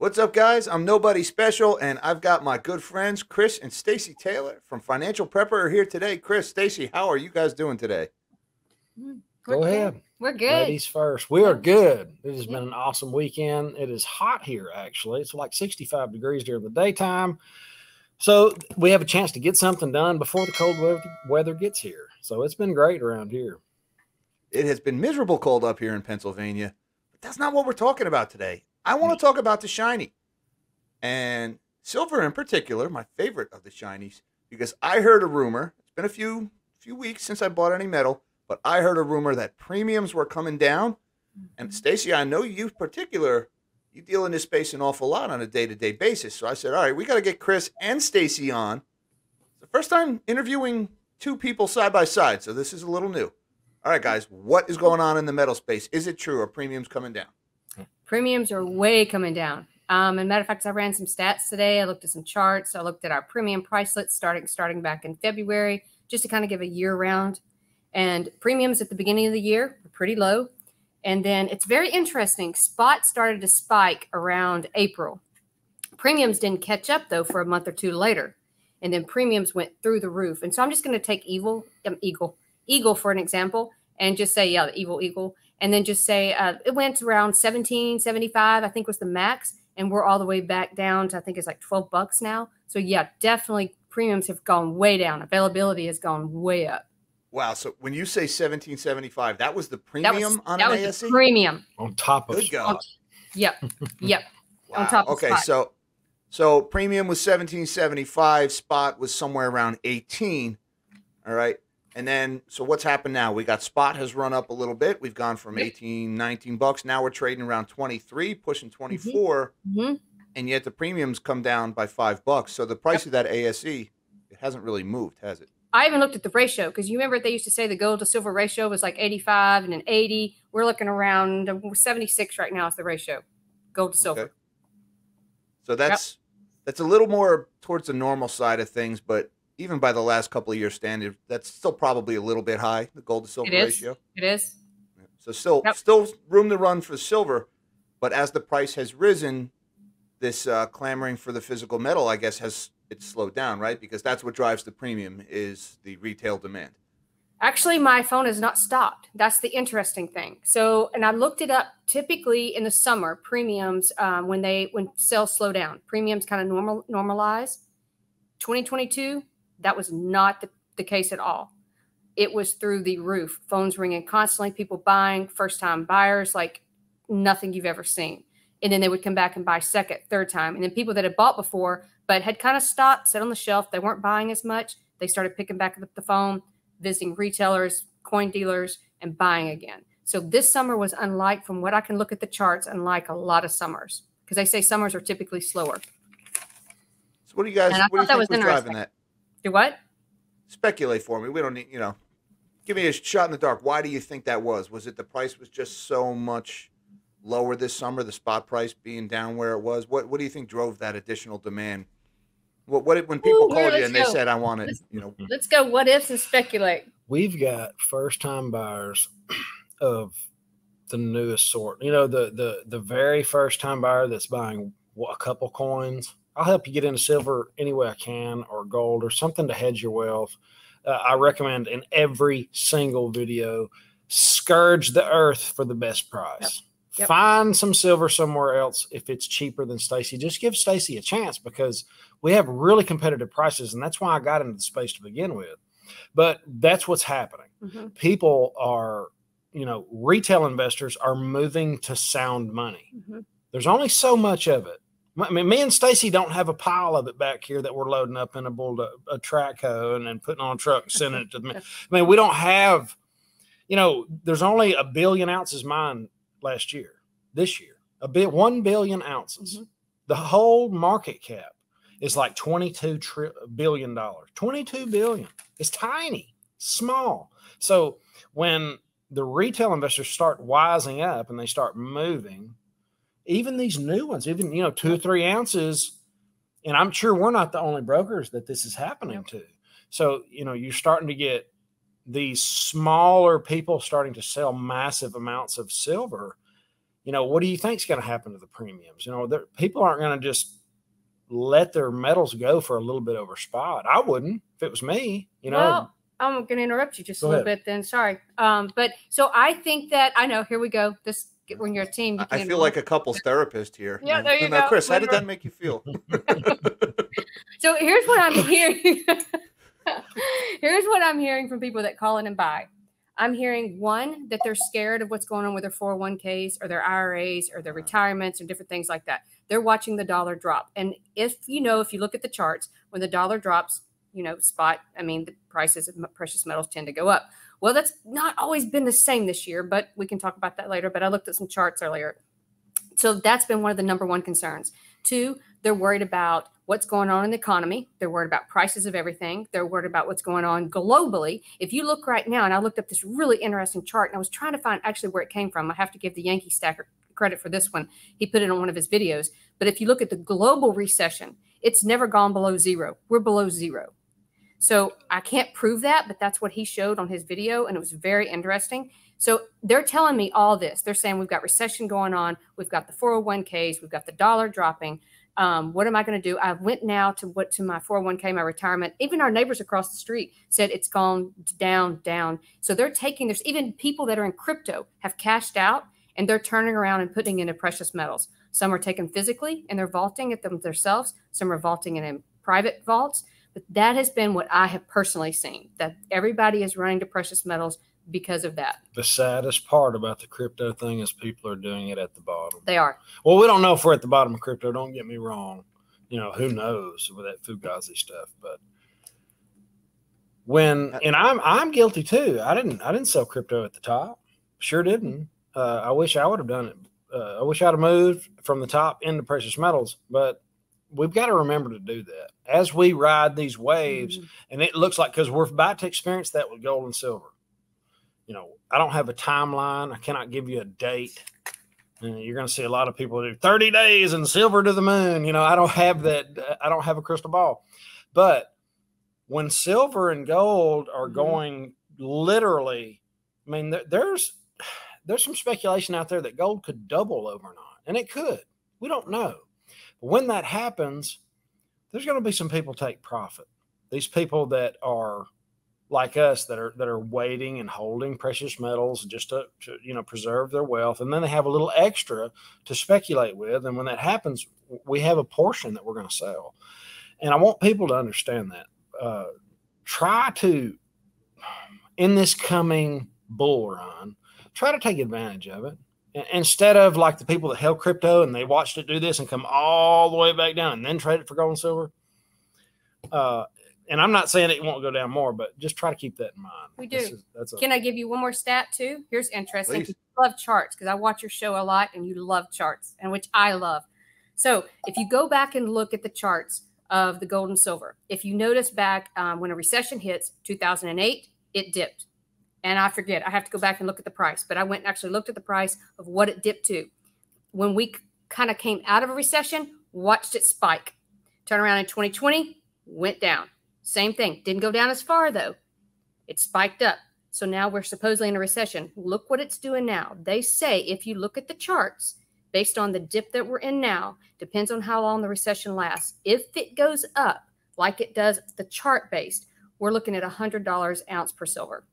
What's up, guys? I'm Nobody Special, and I've got my good friends Chris and Stacey Taylor from Financial Prepper are here today. Chris, Stacey, how are you guys doing today? Go ahead. We're good. Ladies first. We are good. It has been an awesome weekend. It is hot here, actually. It's like 65 degrees during the daytime. So we have a chance to get something done before the cold weather gets here. So it's been great around here. It has been miserable cold up here in Pennsylvania, but that's not what we're talking about today. I want to talk about the shiny and silver in particular, my favorite of the shinies, because I heard a rumor. It's been a few weeks since I bought any metal, but I heard a rumor that premiums were coming down. And Stacey, I know you in particular, you deal in this space an awful lot on a day-to-day basis. So I said, all right, we got to get Chris and Stacey on. It's the first time interviewing two people side by side. So this is a little new. All right, guys, what is going on in the metal space? Is it true? Are premiums coming down? Premiums are way coming down. And matter of fact, I ran some stats today. I looked at some charts. I looked at our premium price list starting back in February, just to kind of give a year round. And premiums at the beginning of the year were pretty low. And then it's very interesting. Spot started to spike around April. Premiums didn't catch up, though, for a month or two later. And then premiums went through the roof. And so I'm just going to take Eagle for an example, and just say, yeah, the evil eagle. And then just say it went around 1775, I think was the max. And we're all the way back down to, I think it's like $12 now. So yeah, definitely premiums have gone way down. Availability has gone way up. Wow. So when you say 1775, that was the premium on an ASE? Premium. On top of spot. Yep. Yep. Wow. On top of spot. Okay. So premium was 1775. Spot was somewhere around 18. All right. And then, so what's happened now? We got spot has run up a little bit. We've gone from 18, $19. Now we're trading around 23, pushing 24. Mm-hmm. And yet the premiums come down by $5. So the price of that ASE, it hasn't really moved, has it? I even looked at the ratio because you remember they used to say the gold to silver ratio was like 85 and an 80. We're looking around 76 right now is the ratio, gold to silver. So that's a little more towards the normal side of things, but even by the last couple of years standard, that's still probably a little bit high, the gold to silver ratio. It is. So still room to run for silver, but as the price has risen, this clamoring for the physical metal, I guess, it's slowed down, right? Because that's what drives the premium is the retail demand. Actually, my phone has not stopped. That's the interesting thing. So, and I looked it up. Typically in the summer, premiums, when sales slow down, premiums kind of normalize. 2022, that was not the case at all. It was through the roof. Phones ringing constantly, people buying, first-time buyers, like nothing you've ever seen. And then they would come back and buy second, third time. And then people that had bought before but had kind of stopped, sat on the shelf, they weren't buying as much. They started picking back up the phone, visiting retailers, coin dealers, and buying again. So this summer was unlike, from what I can look at the charts, unlike a lot of summers because they say summers are typically slower. So what do you guys think was driving that? Do what? Speculate for me. We don't need, give me a shot in the dark. Why do you think that was? Was it the price was just so much lower this summer, the spot price being down where it was? What do you think drove that additional demand? What when people called you and they said, I want it, Let's go what ifs and speculate. We've got first-time buyers of the newest sort. The very first-time buyer that's buying a couple coins. I'll help you get into silver any way I can, or gold, or something to hedge your wealth. I recommend in every single video, scourge the earth for the best price. Yep. Find some silver somewhere else if it's cheaper than Stacey. Just give Stacey a chance because we have really competitive prices, and that's why I got into the space to begin with. But that's what's happening. Mm-hmm. People are, retail investors are moving to sound money. Mm-hmm. There's only so much of it. I mean, me and Stacey don't have a pile of it back here that we're loading up in a track hoe and then putting on a truck and sending it to them. I mean, we don't have, there's only a billion ounces mined last year, this year, 1 billion ounces. Mm-hmm. The whole market cap is like $22 billion, 22 billion. It's tiny, small. So when the retail investors start wising up and they start moving, even these new ones, even, 2 or 3 ounces, and I'm sure we're not the only brokers that this is happening to. So, you're starting to get these smaller people starting to sell massive amounts of silver. you know, what do you think is going to happen to the premiums? You know, people aren't going to just let their metals go for a little bit over spot. I wouldn't if it was me, you know. Well, I'm going to interrupt you just a little bit then. Sorry. But so I think that, I know, here we go. This, when you're a team. You I feel like a couple's therapist here. Yeah, there you go. Chris, how did that make you feel? So here's what I'm hearing. Here's what I'm hearing from people that call in and buy. I'm hearing, one, that they're scared of what's going on with their 401ks or their IRAs or their retirements or different things like that. They're watching the dollar drop. And if you look at the charts, when the dollar drops, you know, spot, I mean, the prices of precious metals tend to go up. Well, that's not always been the same this year, but we can talk about that later. But I looked at some charts earlier. So that's been one of the number one concerns. Two, they're worried about what's going on in the economy. They're worried about prices of everything. They're worried about what's going on globally. If you look right now, and I looked up this really interesting chart, and I was trying to find actually where it came from. I have to give the Yankee Stacker credit for this one. He put it on one of his videos. But if you look at the global recession, it's never gone below zero. We're below zero. So I can't prove that, but that's what he showed on his video, and it was very interesting. So they're telling me all this. They're saying we've got recession going on. We've got the 401ks. We've got the dollar dropping. What am I going to do? I went now to my 401k, my retirement. Even our neighbors across the street said it's gone down, down. So they're taking, there's even people that are in crypto have cashed out, and they're turning around and putting into precious metals. Some are taken physically, and they're vaulting at them themselves. Some are vaulting in private vaults. But that has been what I have personally seen, that everybody is running to precious metals because of that. The saddest part about the crypto thing is people are doing it at the bottom. They are. Well, we don't know if we're at the bottom of crypto. Don't get me wrong. You know, who knows with that Fugazi stuff. But I'm guilty too. I didn't sell crypto at the top. Sure didn't. I wish I would have done it. I wish I'd have moved from the top into precious metals, but we've got to remember to do that as we ride these waves. Mm-hmm. And it looks like, because we're about to experience that with gold and silver. You know, I don't have a timeline. I cannot give you a date. You're going to see a lot of people do 30 days and silver to the moon. You know, I don't have that. I don't have a crystal ball. But when silver and gold are going literally, I mean, there's some speculation out there that gold could double overnight, and it could. We don't know. When that happens, there's going to be some people take profit. These people that are like us that are waiting and holding precious metals just to you know, preserve their wealth. And then they have a little extra to speculate with. And when that happens, we have a portion that we're going to sell. And I want people to understand that. Try to, in this coming bull run, try to take advantage of it. Instead of like the people that held crypto and they watched it do this and come all the way back down and then trade it for gold and silver. And I'm not saying it won't go down more, but just try to keep that in mind. We do. Can I give you one more stat too? Here's interesting. Please. I love charts because I watch your show a lot and you love charts, and which I love. So if you go back and look at the charts of the gold and silver, if you notice back when a recession hits 2008, it dipped. And I forget, I have to go back and look at the price, but I went and actually looked at the price of what it dipped to. When we kind of came out of a recession, watched it spike. Turn around in 2020, went down. Same thing. Didn't go down as far though. It spiked up. So now we're supposedly in a recession. Look what it's doing now. They say if you look at the charts, based on the dip that we're in now, depends on how long the recession lasts. If it goes up like it does the chart based, we're looking at $100 ounce per silver.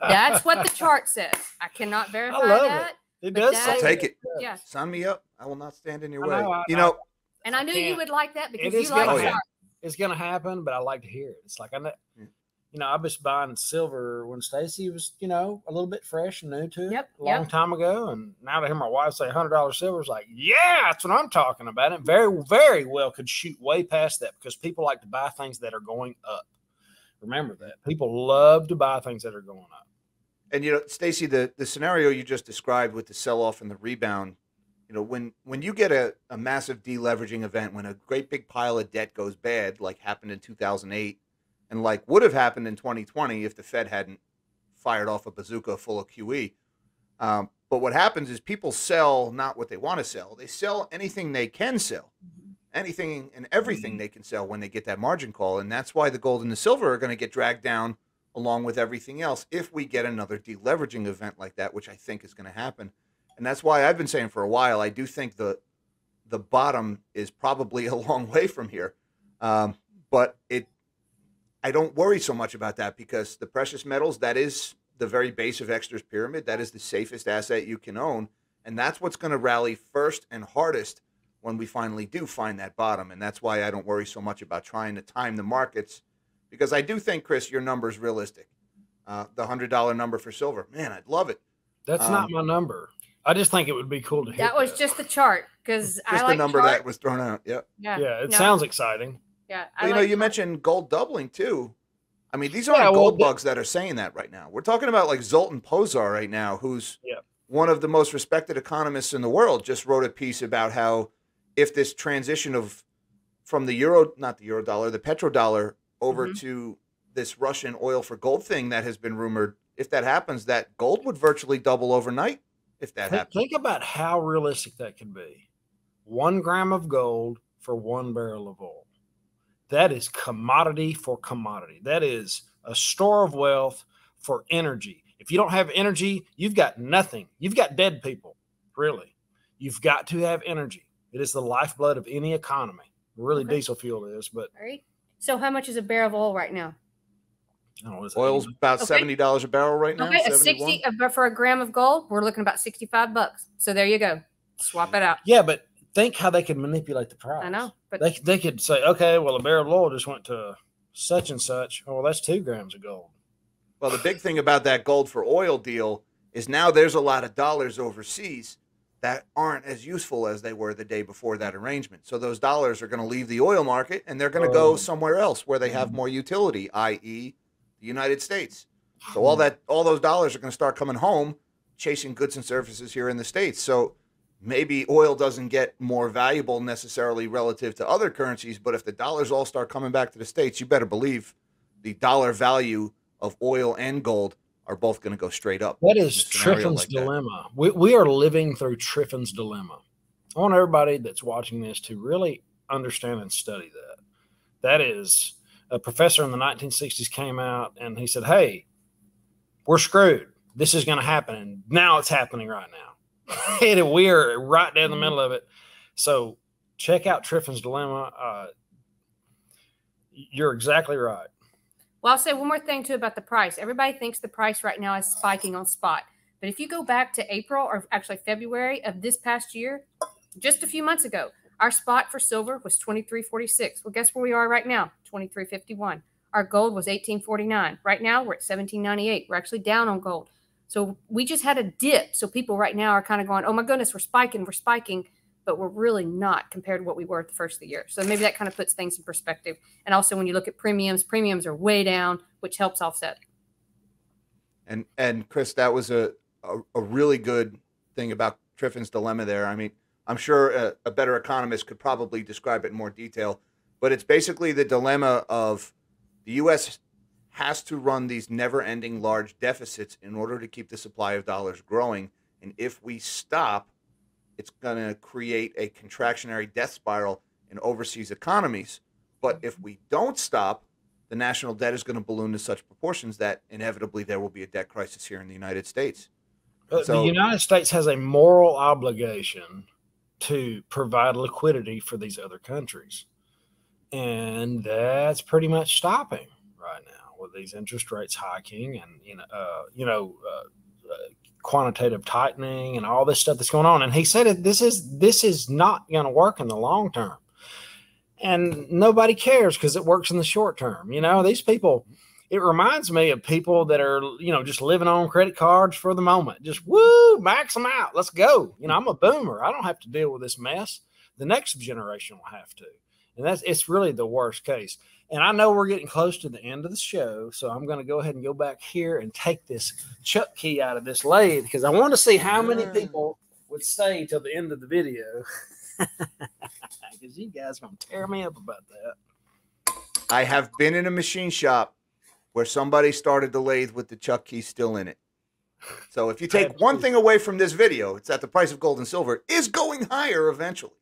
That's what the chart says. I cannot verify that. It does. I'll take it. Yeah. Sign me up. I will not stand in your way. You know. And I knew you would like that because you like charts. It's going to happen, but I like to hear it. It's like, I know, you know, I was buying silver when Stacey was, you know, a little bit fresh and new to it a long time ago. And now to hear my wife say $100 silver is like, yeah, that's what I'm talking about. It very, very well could shoot way past that because people like to buy things that are going up. Remember that. People love to buy things that are going up. And, you know, Stacey, the scenario you just described with the sell-off and the rebound, you know, when you get a massive deleveraging event, when a great big pile of debt goes bad, like happened in 2008 and like would have happened in 2020 if the Fed hadn't fired off a bazooka full of QE. But what happens is people sell not what they want to sell. They sell anything they can sell. Anything and everything they can sell when they get that margin call. And that's why the gold and the silver are going to get dragged down along with everything else if we get another deleveraging event like that, which I think is going to happen. And that's why I've been saying for a while, I do think the bottom is probably a long way from here. But I don't worry so much about that because the precious metals, that is the very base of Exeter's pyramid. That is the safest asset you can own. And that's what's going to rally first and hardest when we finally do find that bottom. And that's why I don't worry so much about trying to time the markets, because I do think, Chris, your number's realistic. The $100 number for silver. Man, I'd love it. That's not my number. I just think it would be cool to hit. That was just the chart, because I like the number chart that was thrown out. Yep. Yeah. Yeah. It sounds exciting. Yeah. Well, you know, you mentioned gold doubling too. I mean, these aren't gold bugs that are saying that right now. We're talking about like Zoltan Pozar right now, who's one of the most respected economists in the world, just wrote a piece about how if this transition from the euro, not the eurodollar, the petrodollar over to this Russian oil for gold thing that has been rumored, if that happens, that gold would virtually double overnight. If that happens, think about how realistic that could be. 1 gram of gold for 1 barrel of oil. That is commodity for commodity. That is a store of wealth for energy. If you don't have energy, you've got nothing. You've got dead people, really. You've got to have energy. It is the lifeblood of any economy. Really, diesel fuel is. But all right. So how much is a barrel of oil right now? Oil's about $70 a barrel right now. Okay, for a gram of gold, we're looking about $65. So there you go. Swap it out. Yeah, but think how they could manipulate the price. I know. But they could say, okay, well, a barrel of oil just went to such and such. Oh, well, that's 2 grams of gold. Well, the big thing about that gold for oil deal is now there's a lot of dollars overseas that aren't as useful as they were the day before that arrangement. So those dollars are going to leave the oil market, and they're going to go somewhere else where they have more utility, i.e., United States. So all those dollars are going to start coming home, chasing goods and services here in the States. So maybe oil doesn't get more valuable necessarily relative to other currencies, but if the dollars all start coming back to the States, you better believe the dollar value of oil and gold are both going to go straight up. That is Triffin's dilemma. We are living through Triffin's dilemma. I want everybody that's watching this to really understand and study that. That is... A professor in the 1960s came out and he said, hey, we're screwed. This is going to happen. And now it's happening right now. And we are right down the middle of it. So check out Triffin's Dilemma. You're exactly right. Well, I'll say one more thing, too, about the price. Everybody thinks the price right now is spiking on spot. But if you go back to April or actually February of this past year, just a few months ago, our spot for silver was $23.46. Well, guess where we are right now? $23.51. Our gold was $18.49. Right now, we're at $17.98. We're actually down on gold. So we just had a dip. So people right now are kind of going, oh, my goodness, we're spiking, but we're really not compared to what we were at the first of the year. So maybe that kind of puts things in perspective. And also when you look at premiums, premiums are way down, which helps offset. And Chris, that was a really good thing about Triffin's Dilemma there. I mean, I'm sure a better economist could probably describe it in more detail, but it's basically the dilemma of the U.S. has to run these never-ending large deficits in order to keep the supply of dollars growing, and if we stop, it's going to create a contractionary death spiral in overseas economies, but if we don't stop, the national debt is going to balloon to such proportions that inevitably there will be a debt crisis here in the United States. So, the United States has a moral obligation to provide liquidity for these other countries. And that's pretty much stopping right now with these interest rates hiking and, quantitative tightening and all this stuff that's going on. And he said, this is not going to work in the long term. And nobody cares because it works in the short term. You know, these people, it reminds me of people that are, just living on credit cards for the moment. Just, woo, max them out. Let's go. You know, I'm a boomer. I don't have to deal with this mess. The next generation will have to. And it's really the worst case. And I know we're getting close to the end of the show, so I'm going to go ahead and go back here and take this chuck key out of this lathe because I want to see how many people would stay till the end of the video because you guys are going to tear me up about that. I have been in a machine shop where somebody started the lathe with the chuck key still in it. So if you take one thing away from this video, it's that the price of gold and silver is going higher eventually.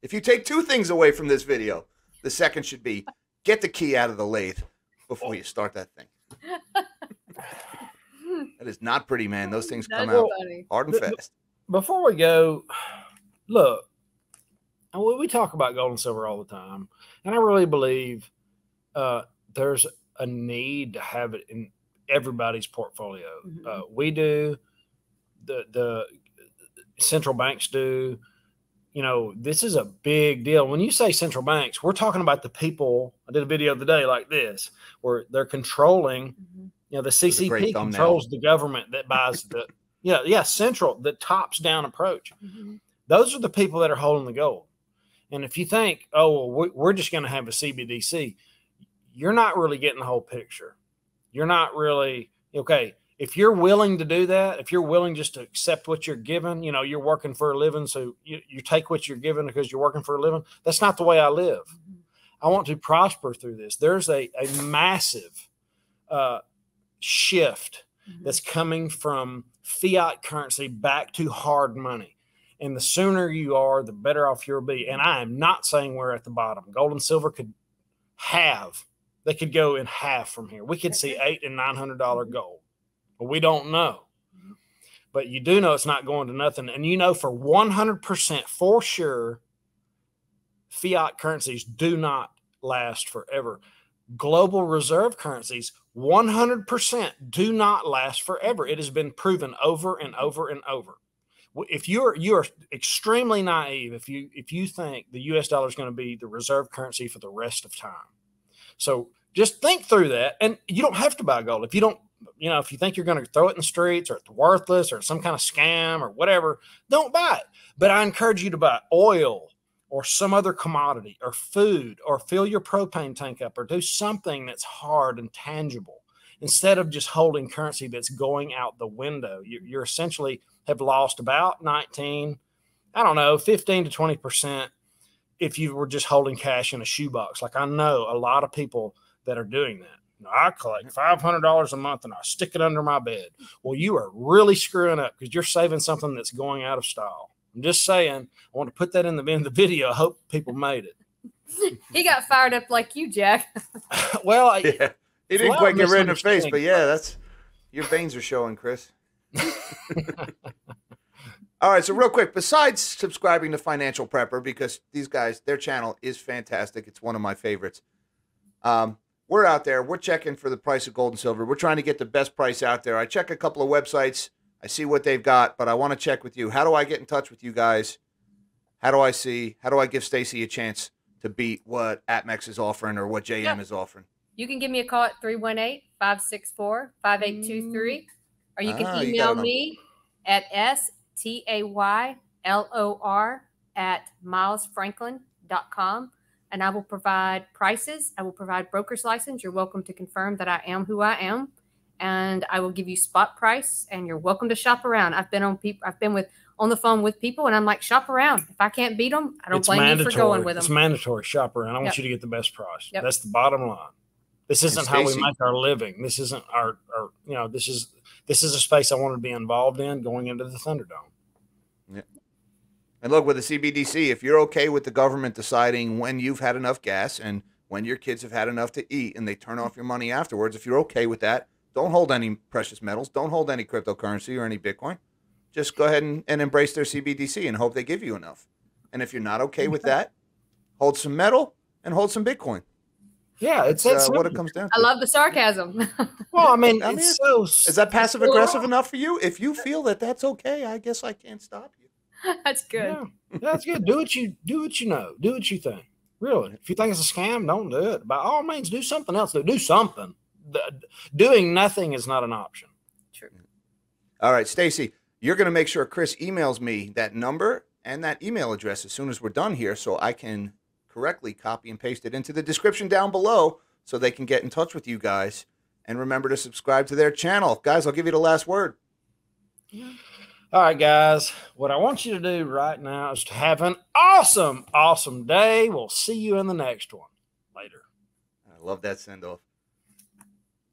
If you take two things away from this video, the second should be get the key out of the lathe before you start that thing. That is not pretty, man. Those things come out hard and fast. before we go, look, we talk about gold and silver all the time, and I really believe there's a need to have it in everybody's portfolio. Mm-hmm. We do, the central banks do. You know, this is a big deal. When you say central banks, we're talking about the people. I did a video the other day like this, where they're controlling, mm-hmm. you know, the CCP controls the government that buys the, central, the tops down approach. Mm-hmm. Those are the people that are holding the gold. And if you think, oh, well, we're just going to have a CBDC, you're not really getting the whole picture. You're not really, okay, if you're willing to do that, if you're willing just to accept what you're given, you know, you're working for a living, so you take what you're given because you're working for a living. That's not the way I live. I want to prosper through this. There's a massive shift that's coming from fiat currency back to hard money. And the sooner you are, the better off you'll be. And I am not saying we're at the bottom. Gold and silver could go in half from here. We could see $800 and $900 gold. But we don't know. But you do know it's not going to nothing. And you know for 100% for sure, fiat currencies do not last forever. Global reserve currencies, 100% do not last forever. It has been proven over and over and over. If you're extremely naive if you think the U.S. dollar is going to be the reserve currency for the rest of time. So just think through that, and you don't have to buy gold if you don't. You know, if you think you're going to throw it in the streets or it's worthless or some kind of scam or whatever, don't buy it. But I encourage you to buy oil or some other commodity or food or fill your propane tank up or do something that's hard and tangible instead of just holding currency that's going out the window. You're essentially have lost about 15 to 20% if you were just holding cash in a shoebox. Like I know a lot of people that are doing that. You know, I collect $500 a month and I stick it under my bed. Well, you are really screwing up because you're saving something that's going out of style. I'm just saying, I want to put that in the end of the video. I hope people made it. He got fired up like you, Jack. Well, yeah. He didn't quite get rid of the face, but yeah, that's your veins are showing, Chris. All right, so real quick, besides subscribing to Financial Prepper, because these guys, their channel is fantastic, it's one of my favorites. We're out there, we're checking for the price of gold and silver, we're trying to get the best price out there. I check a couple of websites, I see what they've got, but I want to check with you. How do I get in touch with you guys? How do I give Stacey a chance to beat what Atmex is offering or what JM is offering? You can give me a call at 318-564-5823. Or you can email me at staylor@milesfranklin.com, and I will provide prices. I will provide broker's license. You're welcome to confirm that I am who I am, and I will give you spot price, and you're welcome to shop around. I've been on the phone with people, and I'm like, shop around. If I can't beat them, I don't blame you for going with them. It's mandatory. Shop around. I want you to get the best price. Yep. That's the bottom line. This isn't how we make our living. This isn't our you know, this is a space I wanted to be involved in going into the Thunderdome. Yeah. And look, with the CBDC, if you're okay with the government deciding when you've had enough gas and when your kids have had enough to eat and they turn off your money afterwards, if you're okay with that, don't hold any precious metals, don't hold any cryptocurrency or any Bitcoin. Just go ahead and embrace their CBDC and hope they give you enough. And if you're not okay with that, hold some metal and hold some Bitcoin. Yeah, it's what it comes down to. I love the sarcasm. Well, I mean, it's so. Is that passive aggressive enough for you? If you feel that that's okay, I guess I can't stop you. That's good. Yeah, that's good. Do what you know. Do what you think. Really, if you think it's a scam, don't do it. By all means, do something else. Do something. Doing nothing is not an option. True. All right, Stacey, you're going to make sure Chris emails me that number and that email address as soon as we're done here, so I can correctly copy and paste it into the description down below so they can get in touch with you guys. And remember to subscribe to their channel. Guys, I'll give you the last word. All right, guys. What I want you to do right now is to have an awesome, awesome day. We'll see you in the next one. Later. I love that send-off.